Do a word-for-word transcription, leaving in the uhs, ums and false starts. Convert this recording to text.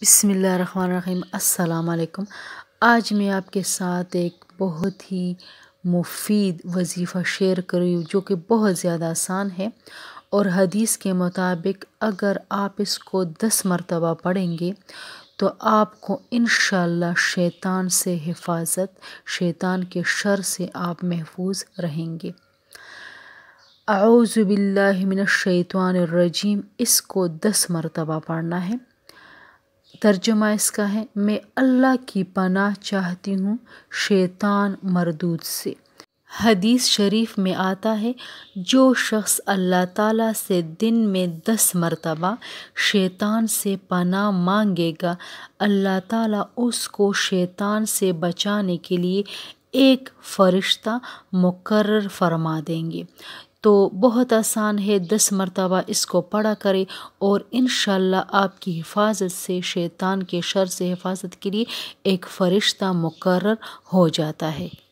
बिस्मिल्लाहिर्रहमानिर्रहीम। अस्सलाम वालेकुम। आज मैं आपके साथ एक बहुत ही मुफीद वजीफ़ा शेयर करी हूँ जो कि बहुत ज़्यादा आसान है, और हदीस के मुताबिक अगर आप इसको दस मरतबा पढ़ेंगे तो आपको इंशाल्लाह शैतान से हिफाजत, शैतान के शर से आप महफूज रहेंगे। अऊज़ु बिल्लाहि मिनश शैतानिर रजीम, इसको दस मरतबा पढ़ना है। तर्जुमा इसका है, मैं अल्लाह की पनाह चाहती हूँ शैतान मरदूद से। हदीस शरीफ में आता है, जो शख्स अल्लाह ताला से दिन में दस मरतबा शैतान से पनाह मांगेगा, अल्लाह ताला उसको शैतान से बचाने के लिए एक फ़रिश्ता मुकर्रर फरमा देंगे। तो बहुत आसान है, दस मरतबा इसको पढ़ा करें और इंशाल्लाह आपकी हिफाजत से, शैतान के शर से हिफाजत के लिए एक फ़रिश्ता मुकर्रर हो जाता है।